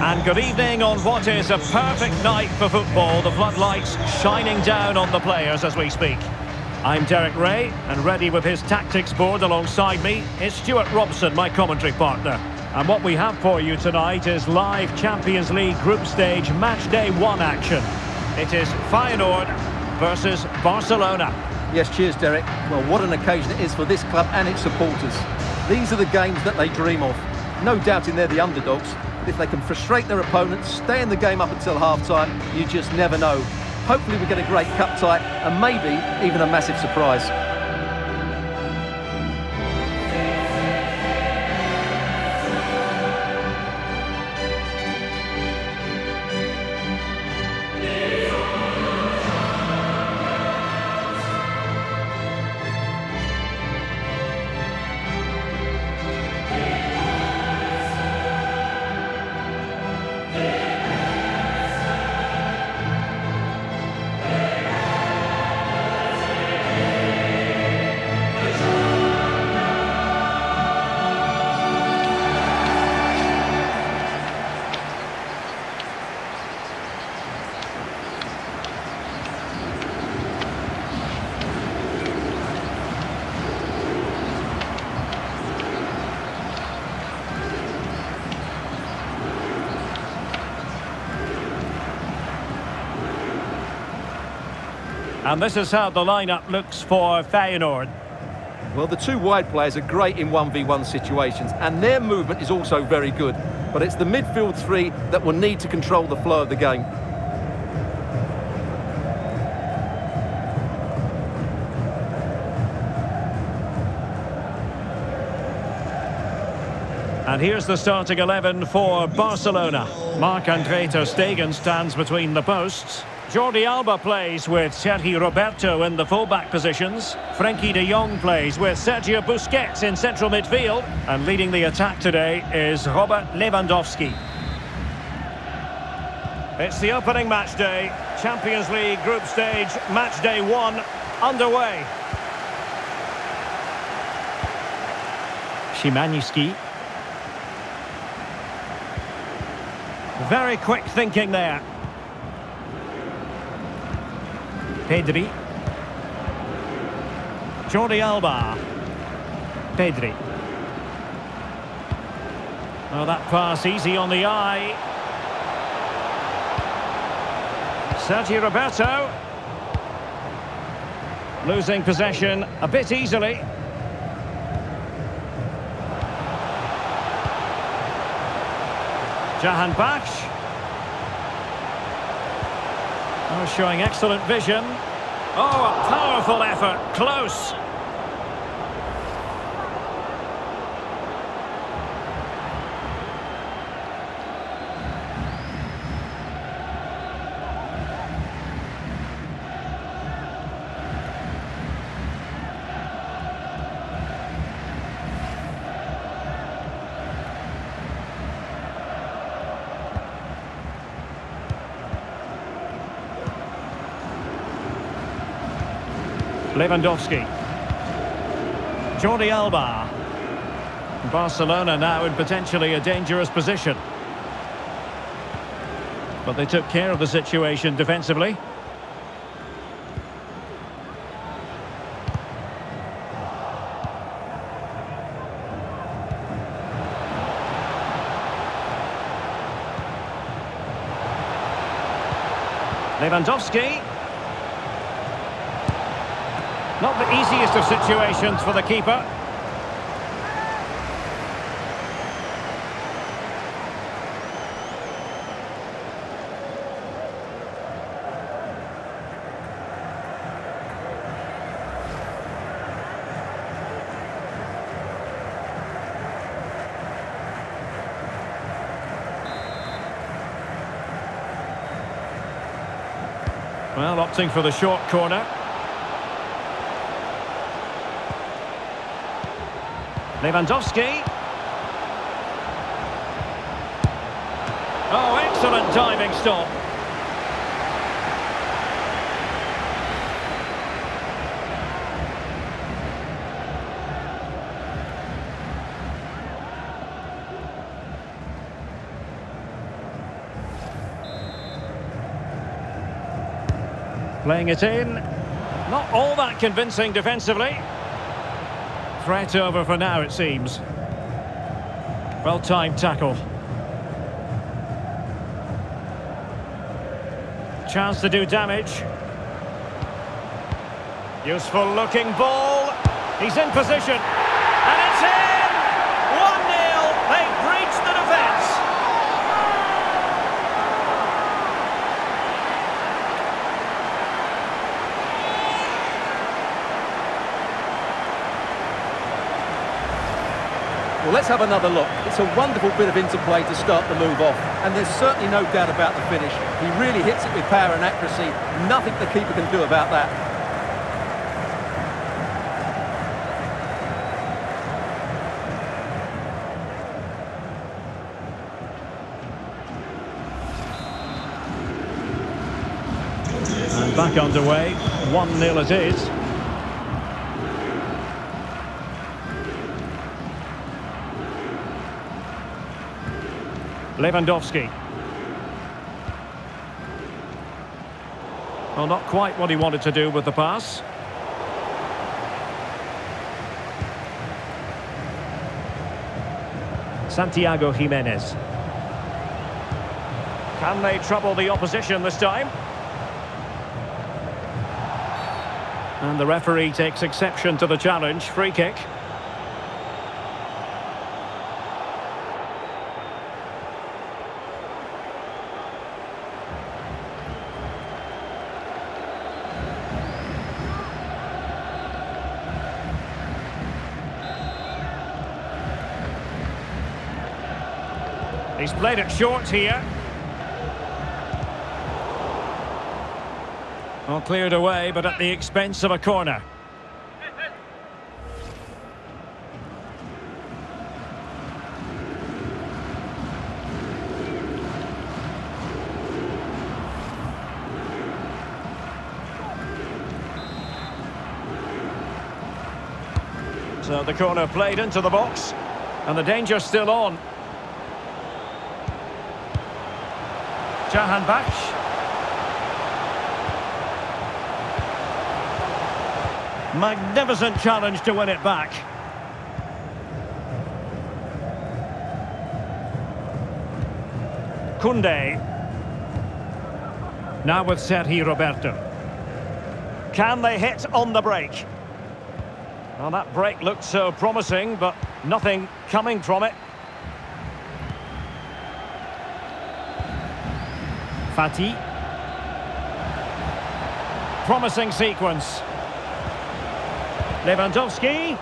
And good evening on what is a perfect night for football. The floodlights shining down on the players as we speak. I'm Derek Ray, and ready with his tactics board alongside me is Stuart Robson, my commentary partner. And what we have for you tonight is live Champions League group stage match day one action. It is Feyenoord versus Barcelona. Yes, cheers, Derek. Well, what an occasion it is for this club and its supporters. These are the games that they dream of. No doubting they're the underdogs. If they can frustrate their opponents, stay in the game up until half-time, you just never know. Hopefully we get a great cup tie and maybe even a massive surprise. And this is how the lineup looks for Feyenoord. Well, the two wide players are great in 1v1 situations, and their movement is also very good. But it's the midfield three that will need to control the flow of the game. And here's the starting 11 for Barcelona. Marc-André ter Stegen stands between the posts. Jordi Alba plays with Sergi Roberto in the full-back positions. Frankie de Jong plays with Sergio Busquets in central midfield. And leading the attack today is Robert Lewandowski. It's the opening match day. Champions League group stage, match day one, underway. Szymański. Very quick thinking there. Pedri. Jordi Alba. Pedri. Oh, that pass easy on the eye. Sergi Roberto. Losing possession a bit easily. Jahanbakhsh. Oh, showing excellent vision. Oh, a powerful effort. Close. Lewandowski. Jordi Alba. Barcelona now in potentially a dangerous position. But they took care of the situation defensively. Lewandowski. Not the easiest of situations for the keeper. Well, opting for the short corner. Lewandowski. Oh, excellent diving stop. Playing it in. Not all that convincing defensively. Threat over for now, it seems. Well-timed tackle. Chance to do damage. Useful looking ball. He's in position. And it's in! 1-0. They've breached the defence. Well, let's have another look. It's a wonderful bit of interplay to start the move off. And there's certainly no doubt about the finish. He really hits it with power and accuracy. Nothing the keeper can do about that. Back underway, 1-0 it is. Lewandowski. Well, not quite what he wanted to do with the pass. Santiago Jimenez. Can they trouble the opposition this time? And the referee takes exception to the challenge. Free kick. He's played it short here. Well, cleared away, but at the expense of a corner. So the corner played into the box, and the danger's still on. Jahanbakhsh. Magnificent challenge to win it back. Kunde. Now with Sergi Roberto. Can they hit on the break? Well, that break looked so promising, but nothing coming from it. Pati. Promising sequence. Lewandowski.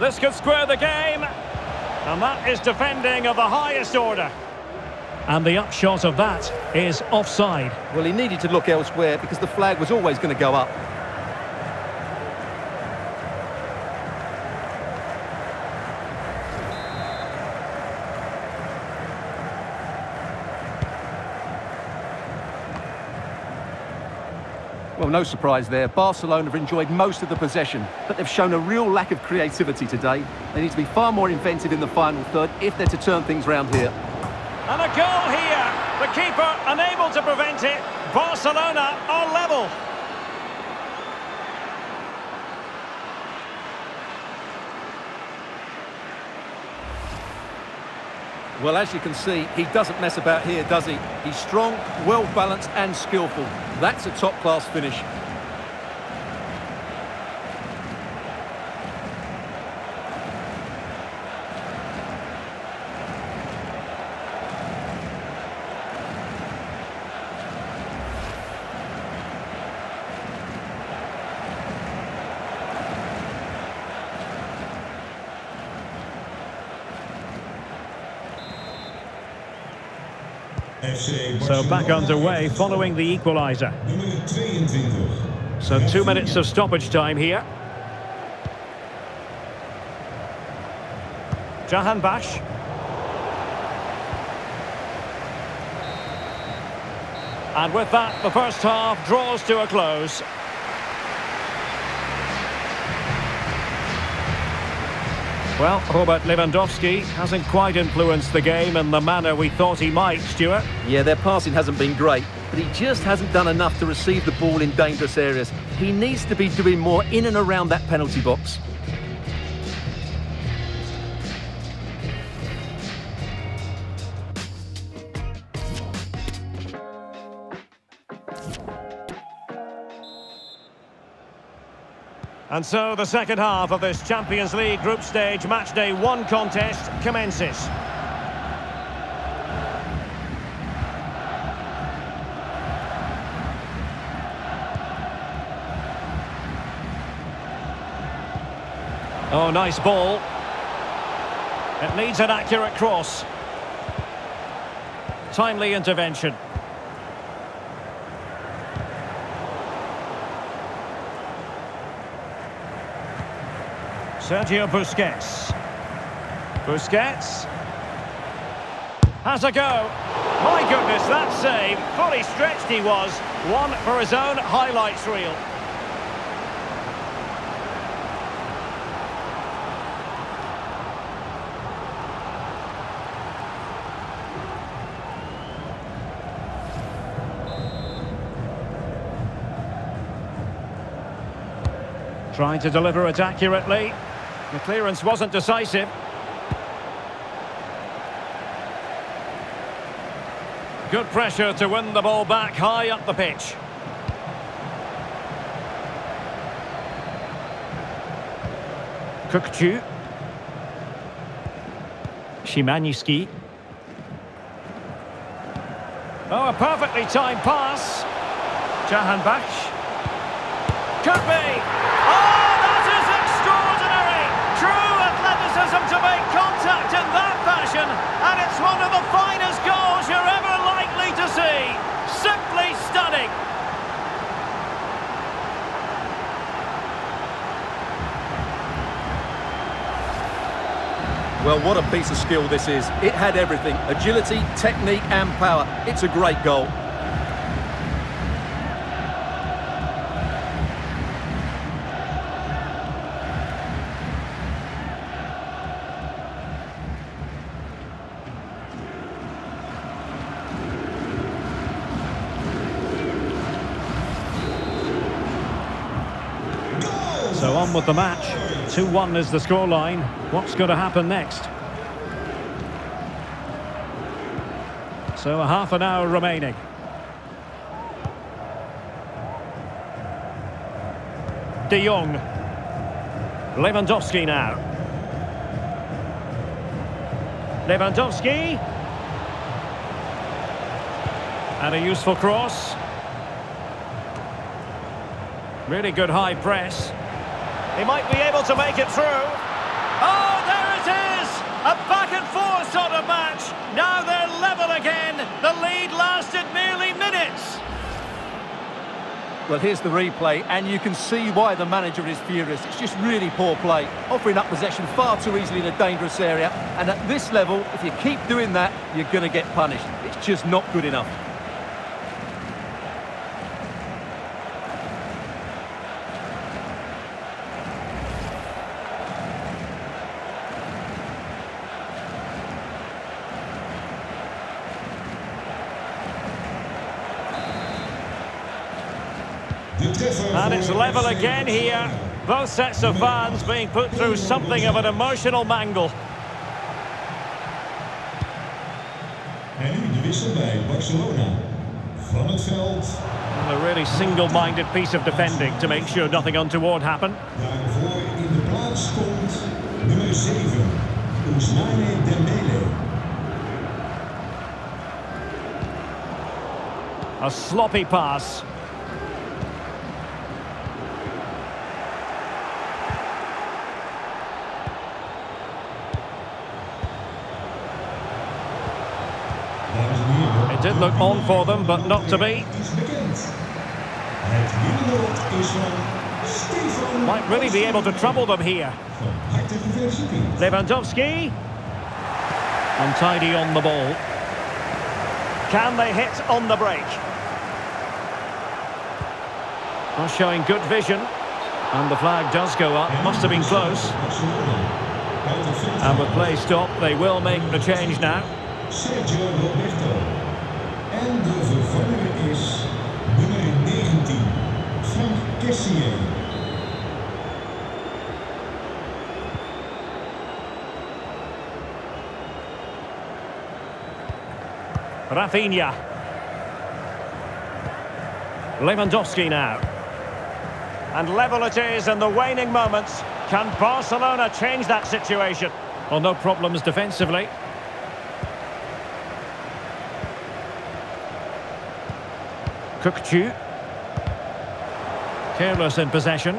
This could square the game. And that is defending of the highest order. And the upshot of that is offside. Well, he needed to look elsewhere because the flag was always going to go up. Well, no surprise there. Barcelona have enjoyed most of the possession, but they've shown a real lack of creativity today. They need to be far more inventive in the final third if they're to turn things round here. And a goal here. The keeper unable to prevent it. Barcelona are level. Well, as you can see, he doesn't mess about here, does he? He's strong, well-balanced and skillful. That's a top-class finish. So back underway following the equaliser. So 2 minutes of stoppage time here. Jahanbakhsh. And with that, the first half draws to a close. Well, Robert Lewandowski hasn't quite influenced the game in the manner we thought he might, Stuart. Yeah, their passing hasn't been great, but he just hasn't done enough to receive the ball in dangerous areas. He needs to be doing more in and around that penalty box. And so the second half of this Champions League group stage matchday 1 contest commences. Oh, nice ball. It needs an accurate cross. Timely intervention. Sergio Busquets. Busquets has a go. My goodness, that save. Fully stretched he was. One for his own highlights reel. Trying to deliver it accurately. The clearance wasn't decisive. Good pressure to win the ball back high up the pitch. Kökçü. Szymański. Oh, a perfectly timed pass. Jahanbakhsh. Kirby! To make contact in that fashion, and it's one of the finest goals you're ever likely to see. Simply stunning. Well, what a piece of skill this is. It had everything: agility, technique and power. It's a great goal. So on with the match. 2-1 is the scoreline. What's going to happen next? So a half an hour remaining. De Jong. Lewandowski now. Lewandowski. And a useful cross. Really good high press. He might be able to make it through. Oh, there it is! A back-and-forth sort of match. Now they're level again. The lead lasted merely minutes. Well, here's the replay, and you can see why the manager is furious. It's just really poor play, offering up possession far too easily in a dangerous area. And at this level, if you keep doing that, you're going to get punished. It's just not good enough. And it's level again here. Both sets of fans being put through something of an emotional mangle. And nu de wissel bij Barcelona. Van het Veld. A really single-minded piece of defending to make sure nothing untoward happened. Daarvoor in de plaats komt nummer 7, Ousmane de Mele. A sloppy pass. It did look on for them, but not to be. Might really be able to trouble them here. Lewandowski. Untidy on the ball. Can they hit on the break? Not showing good vision. And the flag does go up. Must have been close. And with play stopped, they will make the change now. Sergio Roberto. En de vervanger is Idrissi. Rafinha. Lewandowski now. And level it is in the waning moments. Can Barcelona change that situation? Well, no problems defensively. Kökçü. Careless in possession.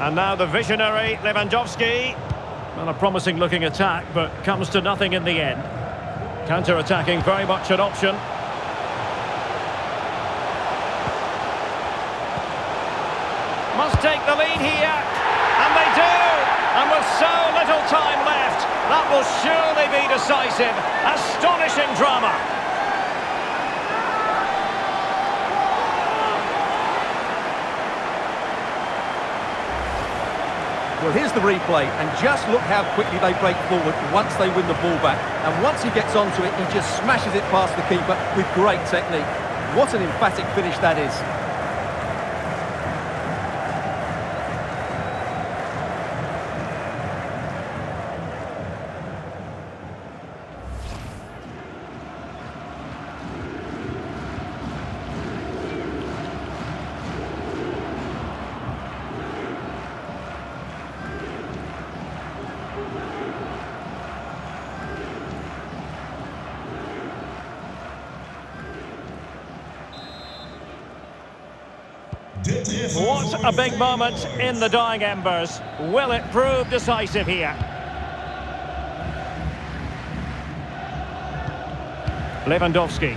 And now the visionary Lewandowski. Well, a promising looking attack, but comes to nothing in the end. Counter-attacking, very much an option. Must take the lead here. And they do! And with so little time left, that will surely be decisive. Astonishing drama. Well, here's the replay, and just look how quickly they break forward once they win the ball back. And once he gets onto it, he just smashes it past the keeper with great technique. What an emphatic finish that is. What a big moment in the dying embers. Will it prove decisive here? Lewandowski.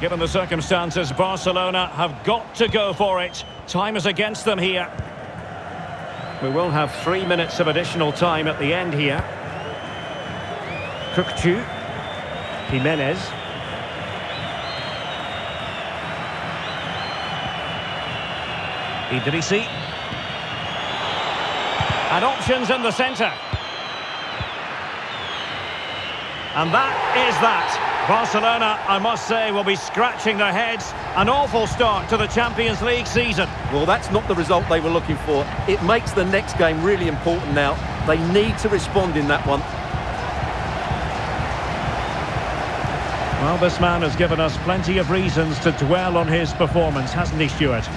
Given the circumstances, Barcelona have got to go for it. Time is against them here. We will have 3 minutes of additional time at the end here. Kucukçu. Jimenez. Idrissi. And options in the centre. And that is that. Barcelona, I must say, will be scratching their heads. An awful start to the Champions League season. Well, that's not the result they were looking for. It makes the next game really important now. They need to respond in that one. Well, this man has given us plenty of reasons to dwell on his performance, hasn't he, Stuart?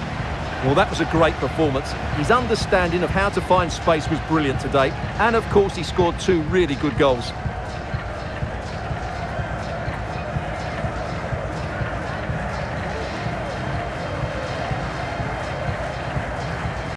Well, that was a great performance. His understanding of how to find space was brilliant today. And, of course, he scored 2 really good goals.